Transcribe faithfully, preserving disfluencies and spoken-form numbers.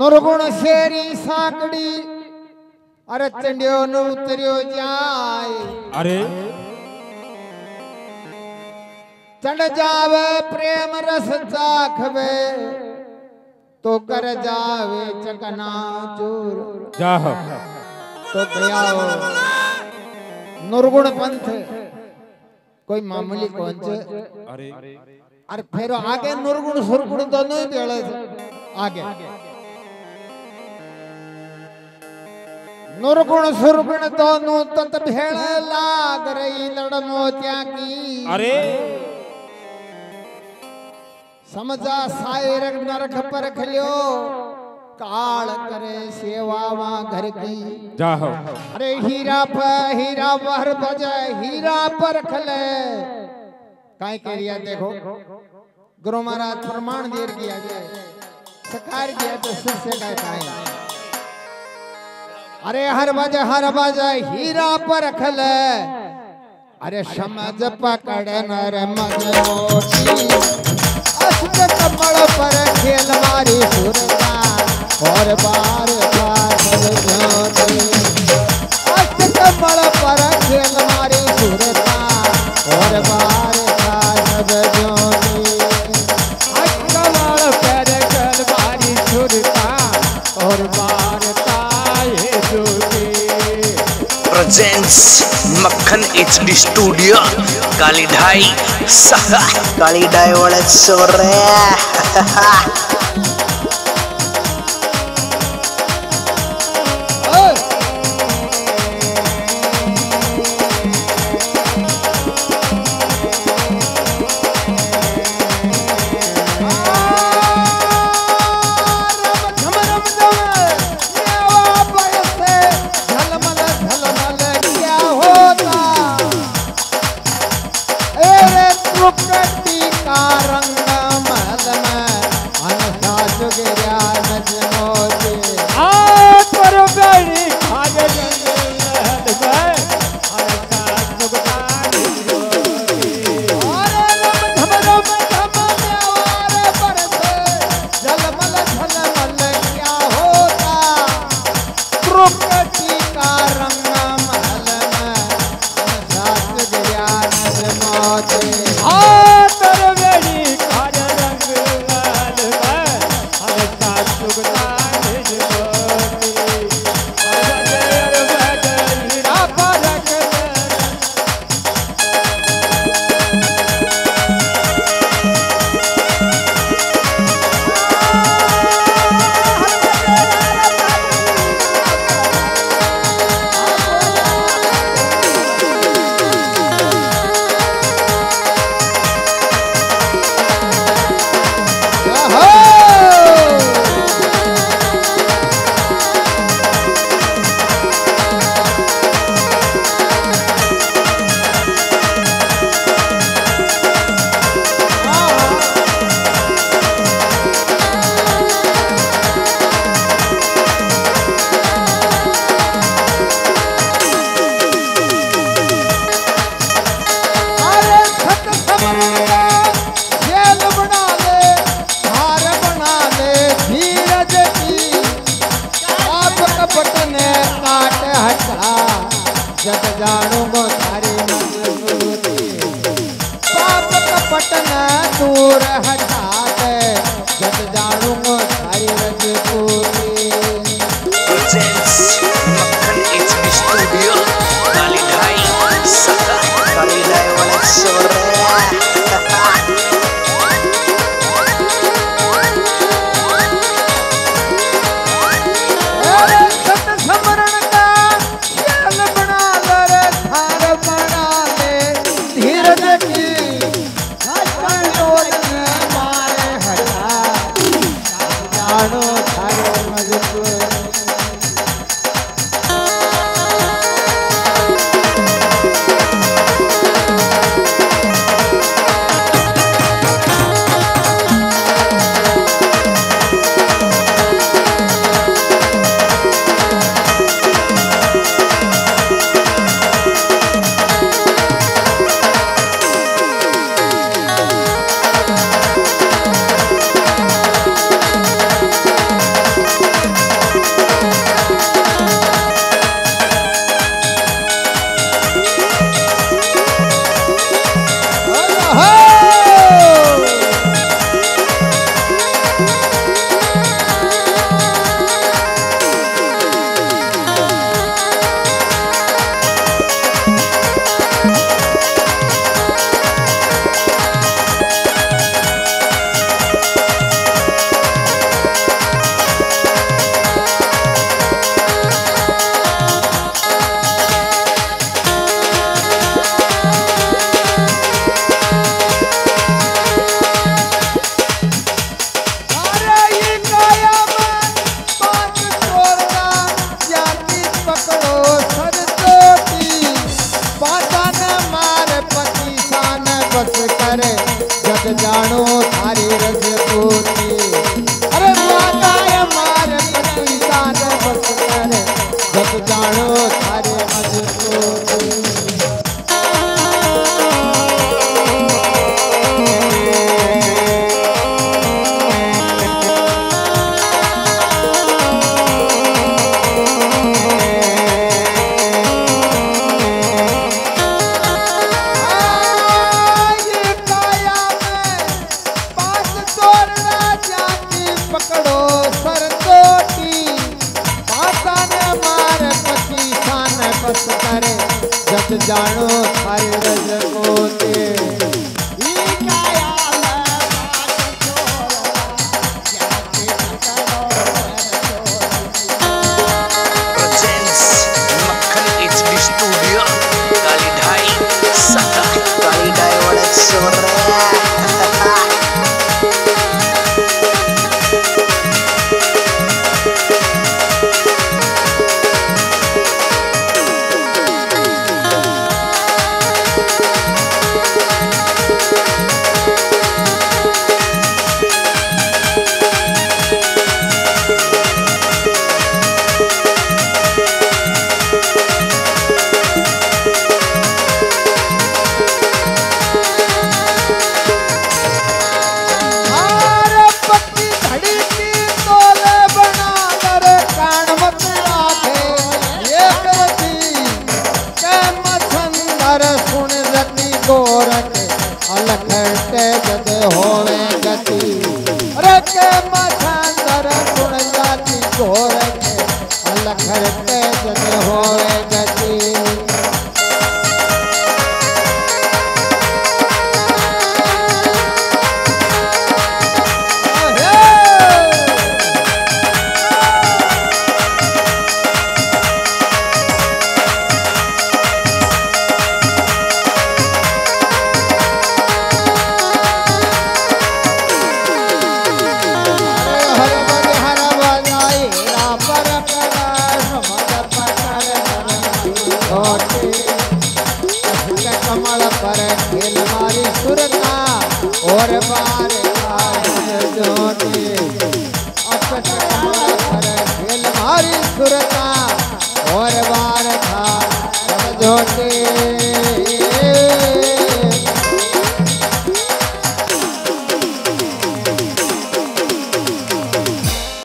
नरगुण शेरी साकड़ी अरे चंडियो न उतरियो जाय अरे चढ़ जावे प्रेम रस चाखवे तो कर जावे चकना चूर जाह तो दयाओ नरगुण पंथ कोई मामूली कौन चे अरे अरे फिर आगे नरगुण सुरगुण दोनों ही बेड़े आगे नरगुण सुरगुण दोनों तत भेड़े लाग रही लड़नो त्यागी अरे समझा सायर नरक पर खलियो काल करे सेवा मां घर की जाहो अरे हीरा पर हीरा पर बजे हीरा पर खले काय के लिया देखो गुरु महाराज प्रमाण देर किया जाए सकार किया तो सुसे का काय अरे हर बजे हर बजे हीरा पर खले अरे समझ पकड़ नर मजोती कमल पर खेलवारी सुरवा और बार बार कमल पर खेलवारी सुरवा और बार मक्खन एचडी स्टूडियो कालीढाई कालीढाई वाले सोर जानो हर गजल को हो